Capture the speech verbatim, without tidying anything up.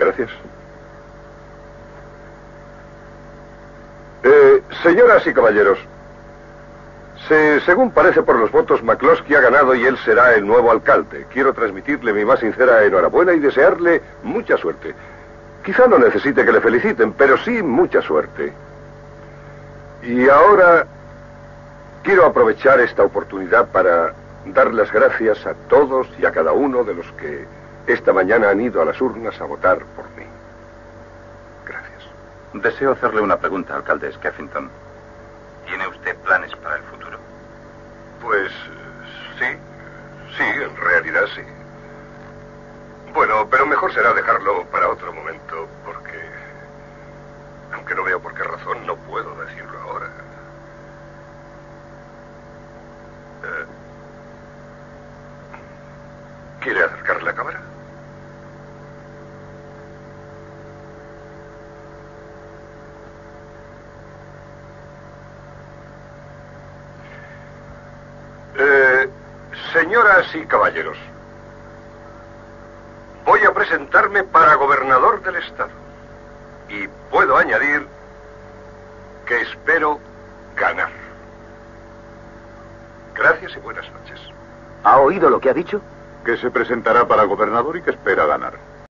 Gracias. Eh, señoras y caballeros, se, según parece por los votos, McCloskey ha ganado y él será el nuevo alcalde. Quiero transmitirle mi más sincera enhorabuena y desearle mucha suerte. Quizá no necesite que le feliciten, pero sí mucha suerte. Y ahora quiero aprovechar esta oportunidad para dar las gracias a todos y a cada uno de los que esta mañana han ido a las urnas a votar por mí. Gracias. Deseo hacerle una pregunta, alcalde Skeffington. ¿Tiene usted planes para el futuro? Pues sí, sí, en realidad sí. Bueno, pero mejor será dejarlo para otro momento, porque, aunque no veo por qué razón, no puedo decirlo ahora. Eh, ¿Quiere acercar la cámara? Eh, señoras y caballeros, voy a presentarme para gobernador del estado. Y puedo añadir que espero ganar. Gracias y buenas noches. ¿Ha oído lo que ha dicho? Que se presentará para gobernador y que espera ganar.